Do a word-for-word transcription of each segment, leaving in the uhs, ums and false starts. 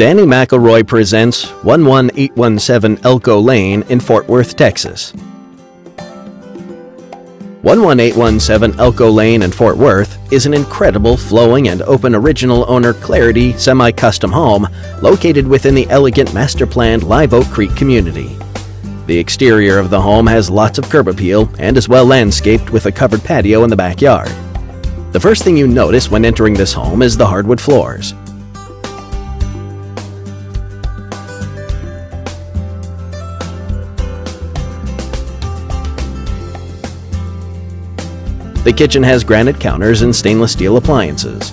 Danny McElroy presents one one eight one seven Elko Lane in Fort Worth, Texas. one one eight one seven Elko Lane in Fort Worth is an incredible flowing and open original owner Clarity semi-custom home located within the elegant master-planned Live Oak Creek community. The exterior of the home has lots of curb appeal and is well landscaped with a covered patio in the backyard. The first thing you notice when entering this home is the hardwood floors. The kitchen has granite counters and stainless steel appliances.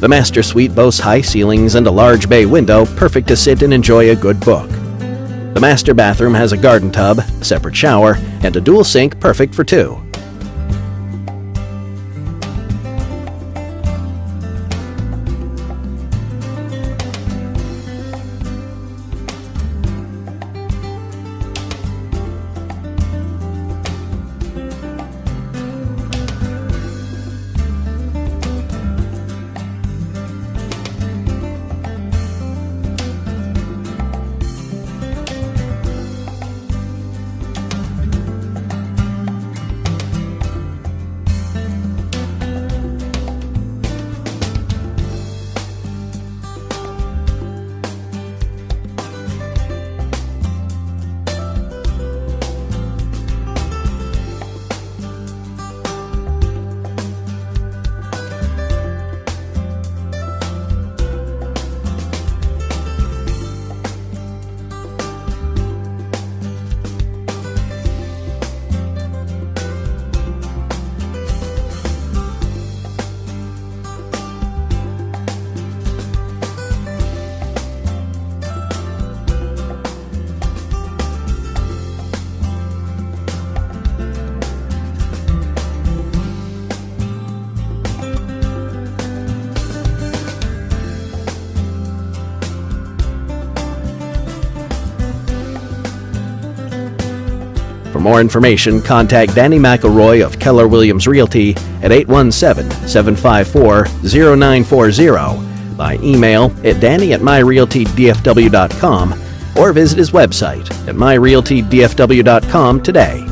The master suite boasts high ceilings and a large bay window, perfect to sit and enjoy a good book. The master bathroom has a garden tub, separate shower, and a dual sink perfect for two. For more information, contact Danny McElroy of Keller Williams Realty at eight one seven, seven five four, zero nine four zero, by email at danny at my realty d f w dot com, or visit his website at my realty d f w dot com today.